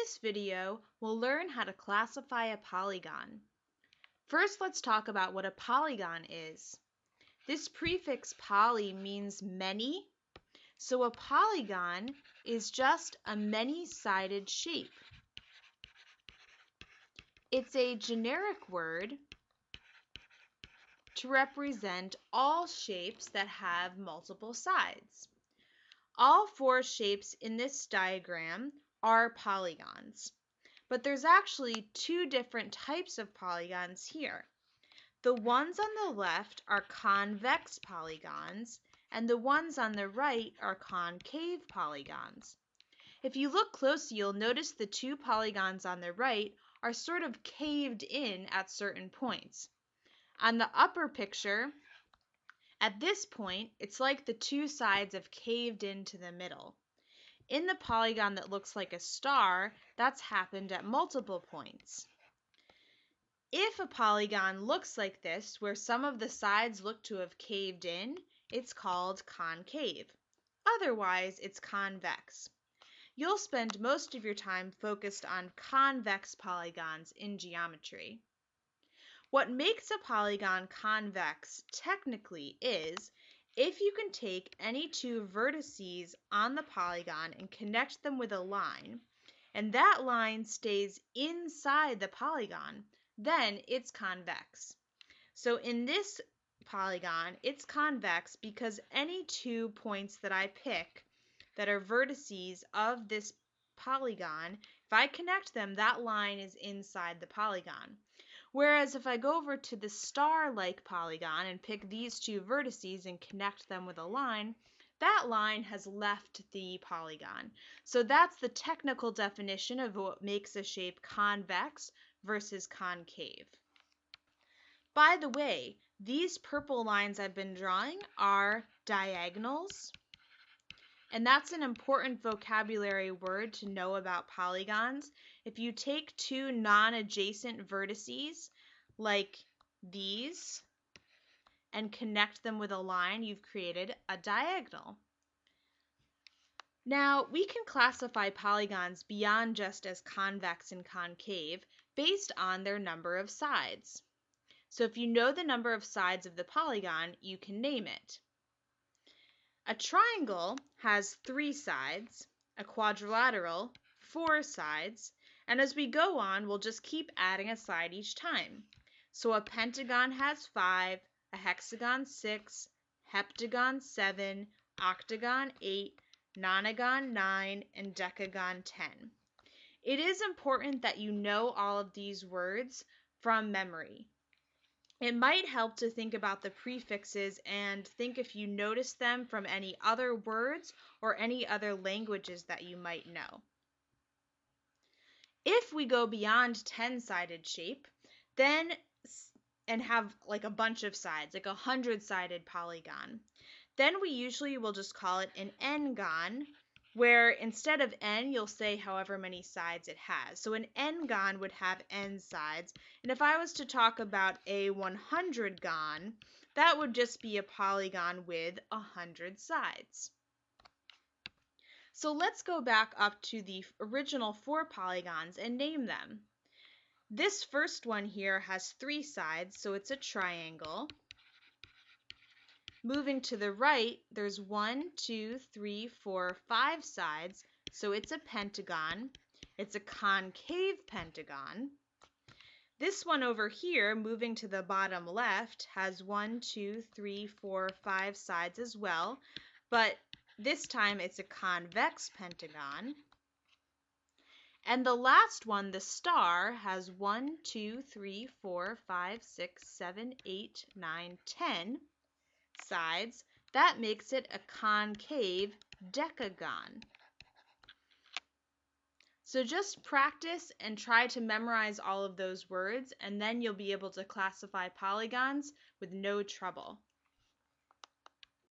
this video, we'll learn how to classify a polygon. First, let's talk about what a polygon is. This prefix poly means many, so a polygon is just a many-sided shape. It's a generic word to represent all shapes that have multiple sides. All four shapes in this diagram are polygons, but there's actually two different types of polygons here. The ones on the left are convex polygons, and the ones on the right are concave polygons. If you look closely, you'll notice the two polygons on the right are sort of caved in at certain points. On the upper picture, at this point, it's like the two sides have caved into the middle. In the polygon that looks like a star, that's happened at multiple points. If a polygon looks like this, where some of the sides look to have caved in, it's called concave. Otherwise, it's convex. You'll spend most of your time focused on convex polygons in geometry. What makes a polygon convex technically is if you can take any two vertices on the polygon and connect them with a line, and that line stays inside the polygon, then it's convex. So in this polygon, it's convex because any two points that I pick that are vertices of this polygon, if I connect them, that line is inside the polygon. Whereas if I go over to the star-like polygon and pick these two vertices and connect them with a line, that line has left the polygon. So that's the technical definition of what makes a shape convex versus concave. By the way, these purple lines I've been drawing are diagonals, and that's an important vocabulary word to know about polygons. If you take two non-adjacent vertices, like these, and connect them with a line, you've created a diagonal. Now, we can classify polygons beyond just as convex and concave based on their number of sides. So if you know the number of sides of the polygon, you can name it. A triangle has 3 sides, a quadrilateral, 4 sides, and as we go on, we'll just keep adding a side each time. So a pentagon has 5, a hexagon 6, heptagon 7, octagon 8, nonagon 9, and decagon 10. It is important that you know all of these words from memory. It might help to think about the prefixes and think if you notice them from any other words or any other languages that you might know. If we go beyond 10-sided shape, then and have like a bunch of sides, like a 100-sided polygon, then we usually will just call it an n-gon, where instead of n, you'll say however many sides it has. So an n-gon would have n sides, and if I was to talk about a 100-gon, that would just be a polygon with 100 sides. So let's go back up to the original 4 polygons and name them. This first one here has 3 sides, so it's a triangle. Moving to the right, there's 1, 2, 3, 4, 5 sides, so it's a pentagon. It's a concave pentagon. This one over here, moving to the bottom left, has 1, 2, 3, 4, 5 sides as well, but this time it's a convex pentagon. And the last one, the star, has 1, 2, 3, 4, 5, 6, 7, 8, 9, 10. Sides, that makes it a concave decagon. So just practice and try to memorize all of those words, and then you'll be able to classify polygons with no trouble.